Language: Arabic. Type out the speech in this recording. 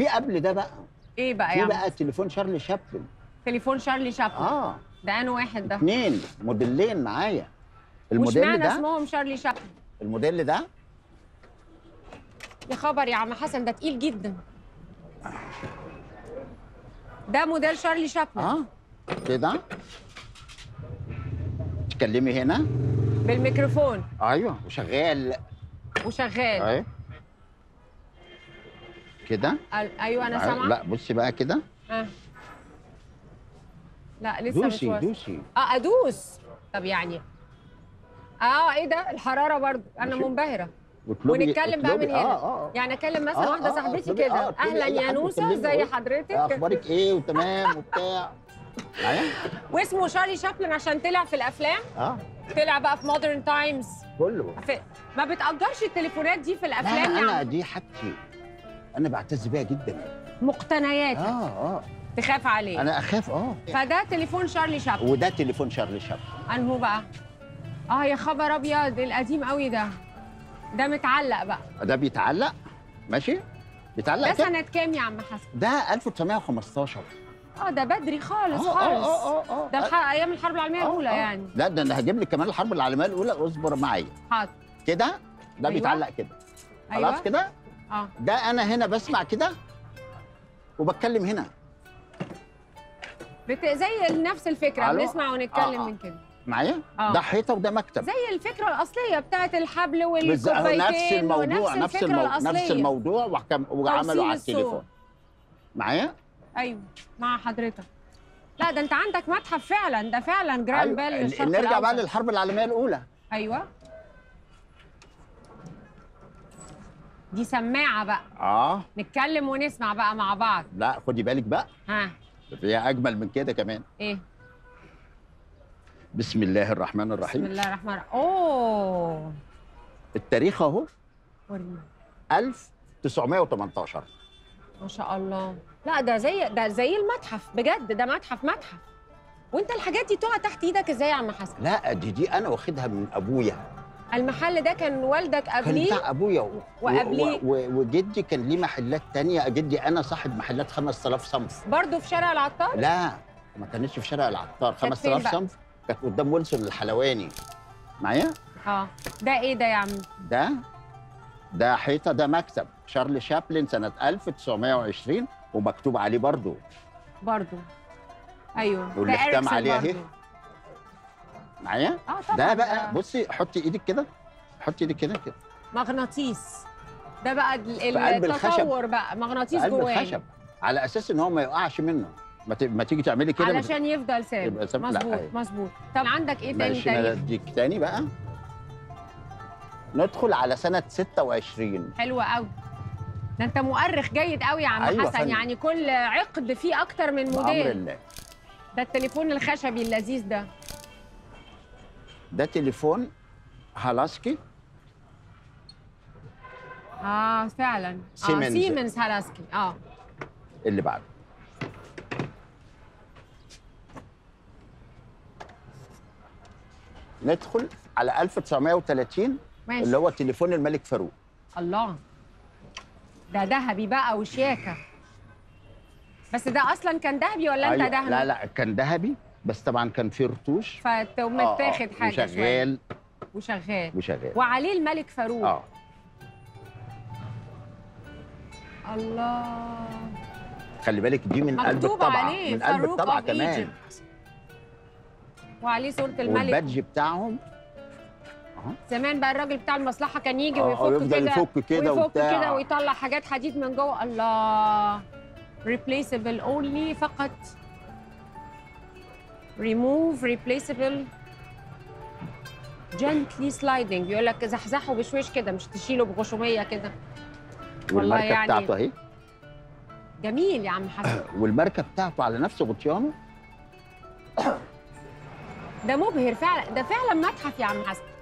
في قبل ده بقى ايه بقى يعني؟ في بقى تليفون تشارلي تشابلن. تليفون تشارلي تشابلن ده انه واحد ده؟ اثنين موديلين معايا. الموديل ده مش معنى اسمهم تشارلي تشابلن. الموديل ده يا خبر يا عم حسن ده تقيل جدا. ده موديل تشارلي تشابلن. كده تكلمي هنا بالميكروفون. ايوه وشغال ايوه كده. ايوه انا سامعه. لا بصي بقى كده. لا لسه مش واصل. دوسي ادوس. طب يعني ايه ده الحراره برضو انا منبهره. ونتكلم بقى من هنا يعني اكلم مثلا واحده صاحبتي كده اهلا يا نوسه زي حضرتك اخبارك ايه وتمام وبتاع. واسمه تشارلي تشابلن عشان طلع في الافلام. طلع بقى في مودرن تايمز كله. ما بتأجرش التليفونات دي في الافلام؟ لا انا دي حاجتي انا بعتز بيها جدا. مقتنياتك تخاف عليه؟ انا اخاف فده تليفون تشارلي تشابلن وده تليفون تشارلي تشابلن. انهو بقى؟ يا خبر ابيض القديم قوي ده. ده متعلق بقى. ده بيتعلق ماشي بيتعلق. ده سنة كام يا عم حسن؟ ده 1915. ده بدري خالص خالص. ده ايام الحرب العالمية الأولى يعني. لا ده انا هجيب لك كمان الحرب العالمية الأولى. اصبر معايا. حاضر كده. ده بيتعلق كده. خلاص كده؟ ده انا هنا بسمع كده وبتكلم هنا. زي نفس الفكرة بنسمع ونتكلم من كده. معايا؟ ده حيطه وده مكتب. زي الفكره الاصليه بتاعت الحبل والكوبايتين. نفس الموضوع نفس الموضوع وعملوا على التليفون. معايا؟ ايوه مع حضرتك. لا ده انت عندك متحف فعلا. ده فعلا جراند بال للشرق الأوسط. نرجع بقى للحرب العالميه الاولى. ايوه دي سماعه بقى. نتكلم ونسمع بقى مع بعض. لا خدي بالك بقى. هي اجمل من كده كمان. ايه؟ بسم الله الرحمن الرحيم. بسم الله الرحمن الرحيم. التاريخ اهو. 1918. ما شاء الله. لا ده زي المتحف بجد. ده متحف. وانت الحاجات دي تقع تحت ايدك ازاي يا عم حسن؟ لا دي انا واخدها من ابويا. المحل ده كان والدك قبليه؟ كان بتاع ابويا وقبليه وجدي كان ليه محلات تانية. جدي انا صاحب محلات 5000 صنف. برضه في شارع العطار؟ لا ما كانتش في شارع العطار. 5000 صنف كانت قدام ويلسون الحلواني. معايا؟ ده ايه ده يا عم؟ ده حيطه. ده مكتب تشارلي تشابلن سنه 1920 ومكتوب عليه برضو ايوه. واللي ختم عليها اهي. معايا؟ طبعا. ده بقى بصي حطي ايدك كده مغناطيس. ده بقى التطور بقى. مغناطيس جواه قلب الخشب على اساس ان هو ما يقعش منه. ما تيجي تعملي كده علشان يفضل ثابت. مظبوط. طب عندك ايه تاني؟ ماشي اديك تاني بقى. ندخل على سنه 26. حلوه قوي. ده انت مؤرخ جيد قوي يا عم حسن. فن. يعني كل عقد فيه اكتر من موديل. بأمر الله. ده التليفون الخشبي اللذيذ ده. ده تليفون هالاسكي. فعلا. سيمنز هالاسكي. اللي بعده ندخل على 1930. ماشي. اللي هو تليفون الملك فاروق. الله. ده ذهبي بقى وشياكه. بس ده اصلا كان ذهبي ولا انت دهنه؟ لا كان ذهبي بس طبعا كان فيه رتوش. فتقوم تاخد حاجه وشغال وشغال وشغال وعليه الملك فاروق. الله. خلي بالك دي من قلب الطبعه. من قلب الطبعه كمان. وعليه صورة الملك والبادج بتاعهم. زمان بقى الراجل بتاع المصلحة كان يجي ويفك كده ويطلع حاجات حديد من جوه. الله. replaceable only. فقط remove replaceable gently sliding. بيقول لك زحزحه بشويش كده مش تشيله بغشومية كده. والماركة يعني بتاعته اهي. جميل يا عم حسن. والماركة بتاعته على نفس غطيانه. ده مبهر فعلا. ده فعلا متحف يا عم حسن.